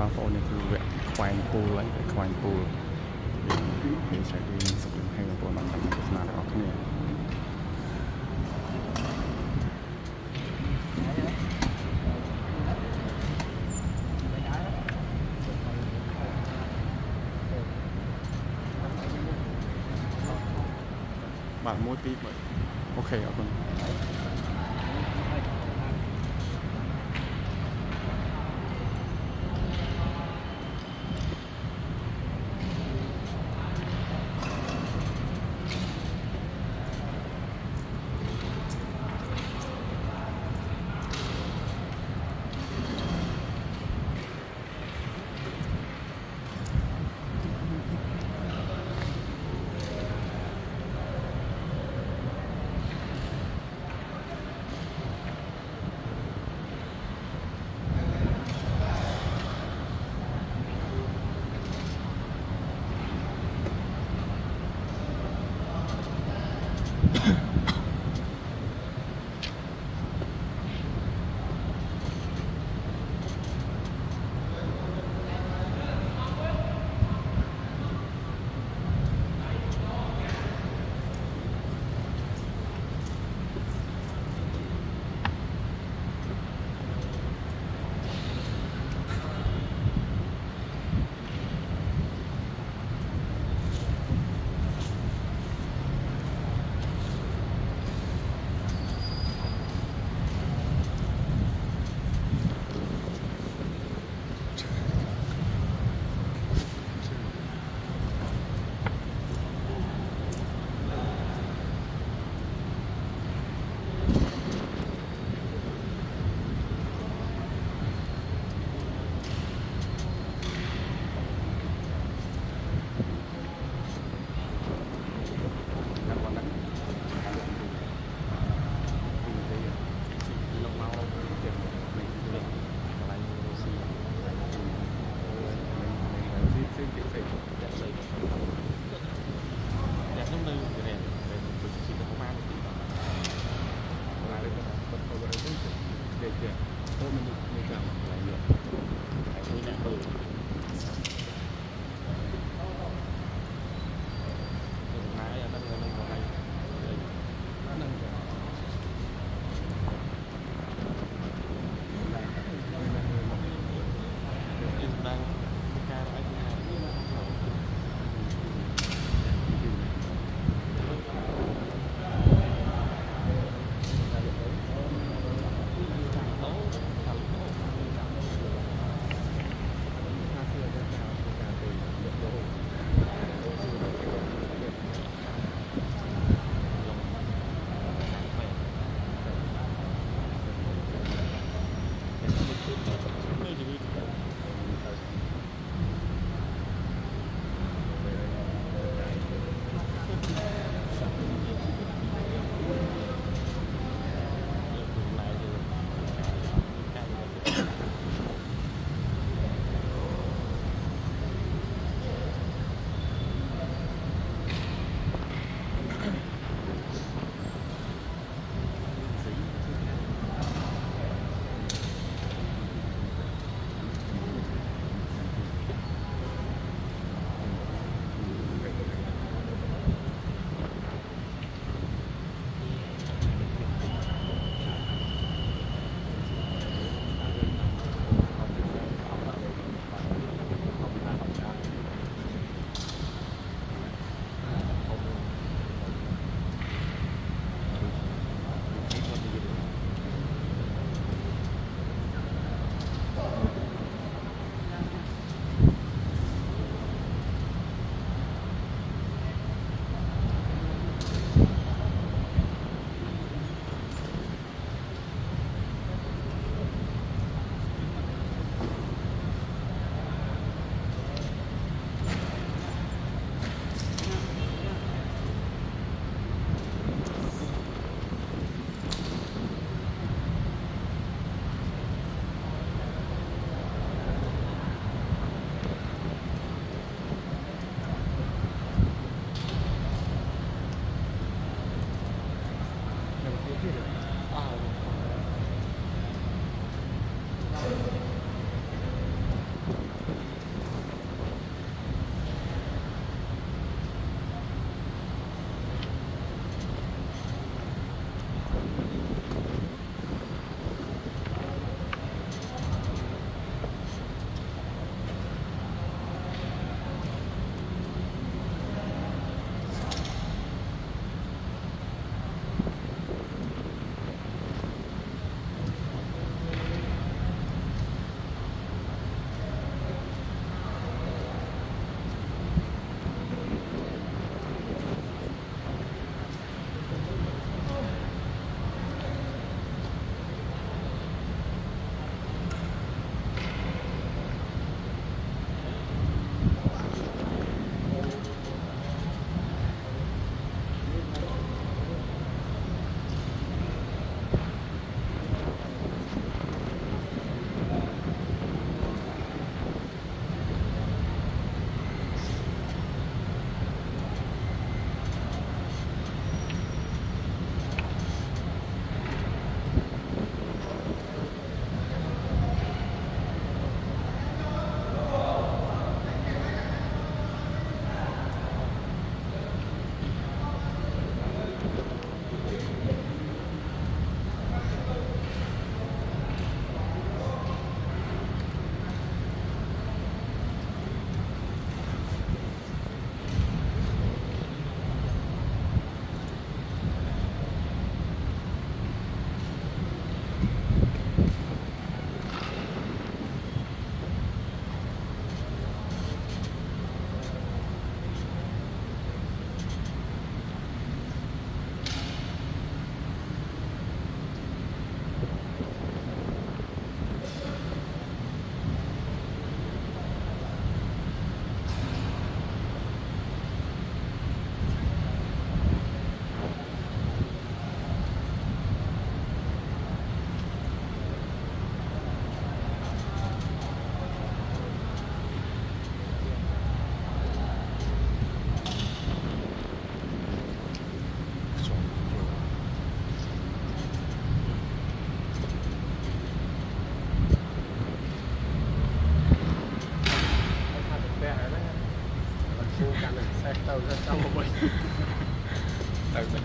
បងប្អូននេះគឺវគ្គខ្វែងពូលហើយខ្វែងពូលពីសាយទីសុខភាពបងប្អូនបានតាមទស្សនារបស់គ្នាបាទមួយទីមើលអូខេអរគុណ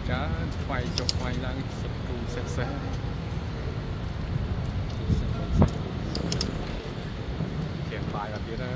cá quay cho quay đang sập cù sạch sẽ. Chèn bài là biết đấy.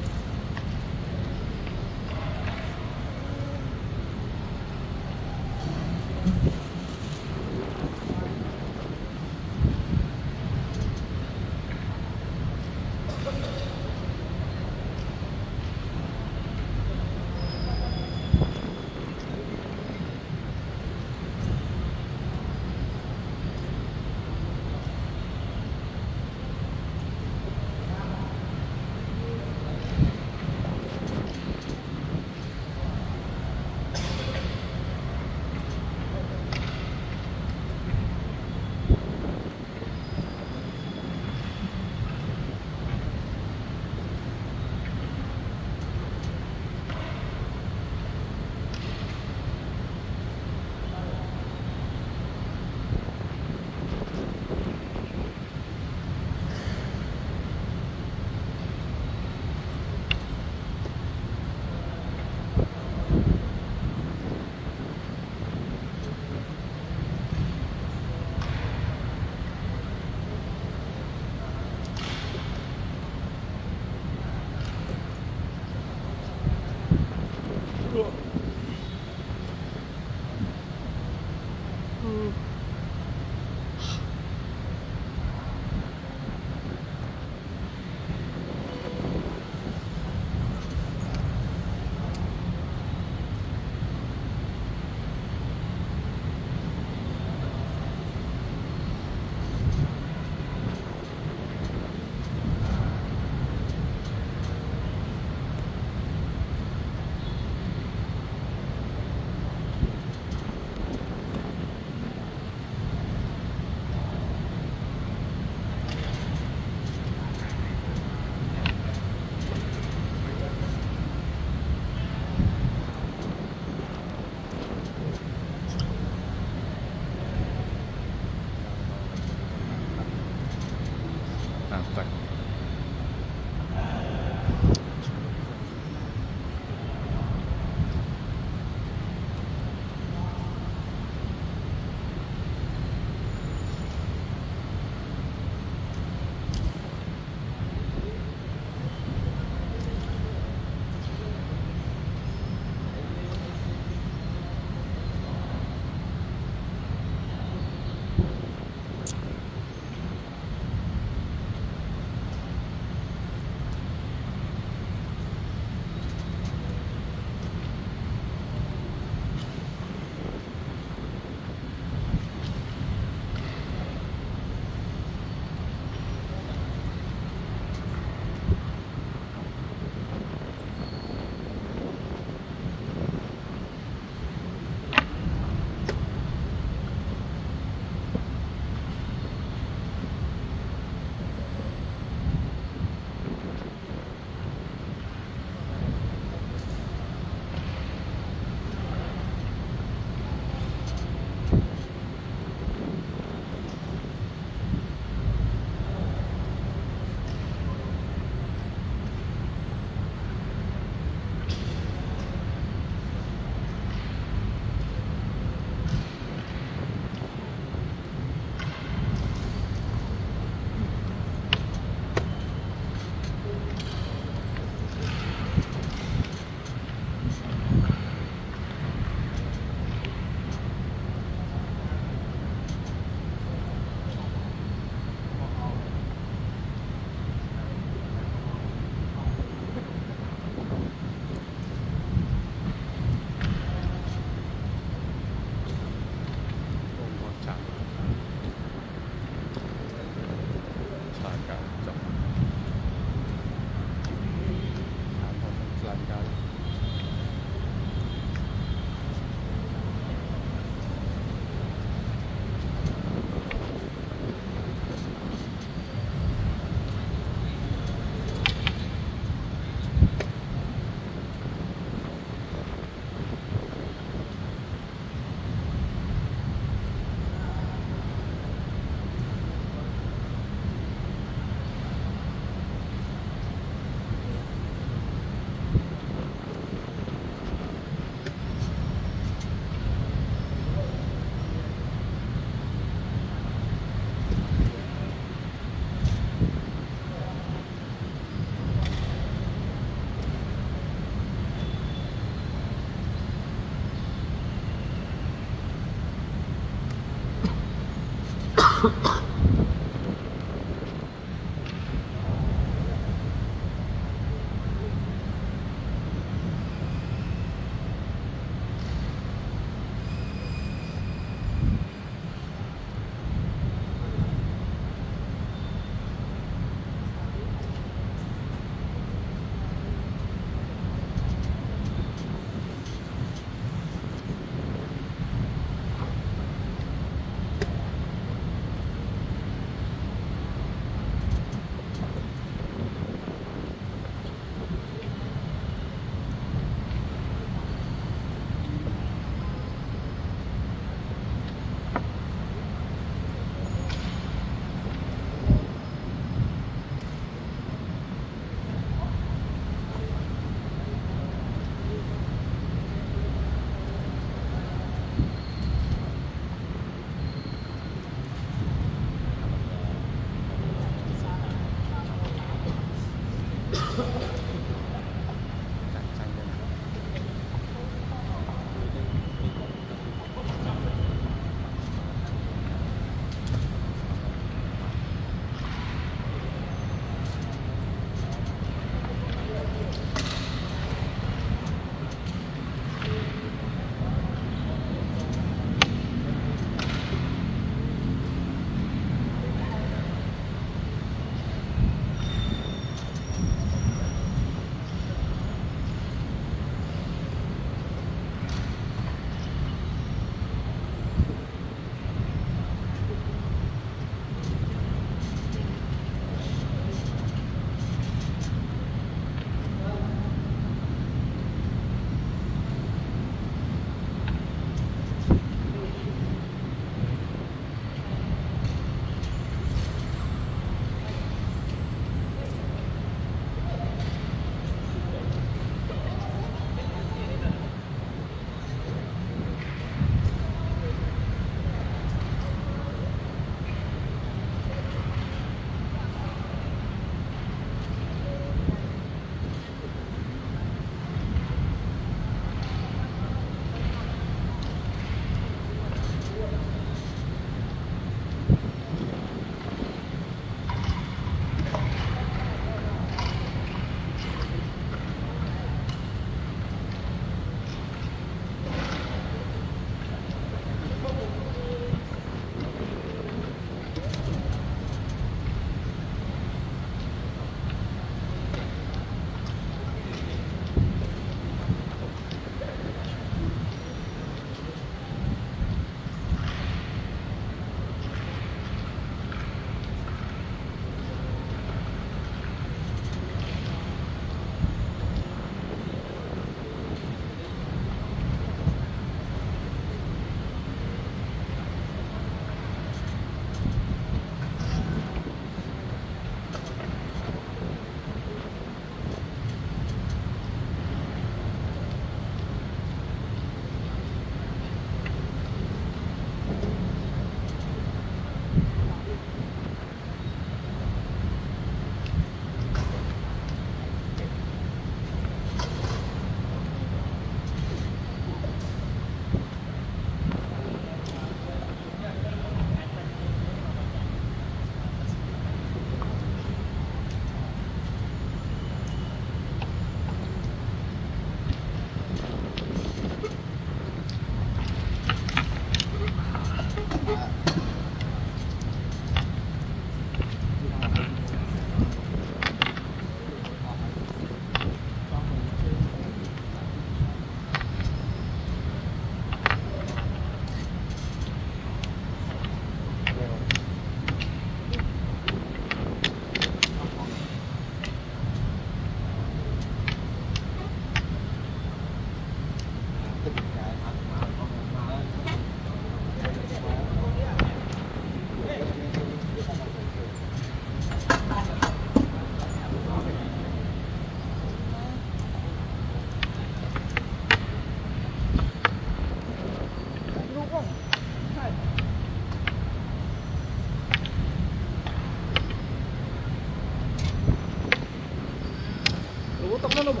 tông nó một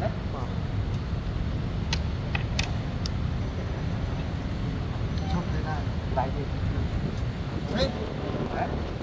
đấy. Chốt thế nào. Đáy tiền. Đấy.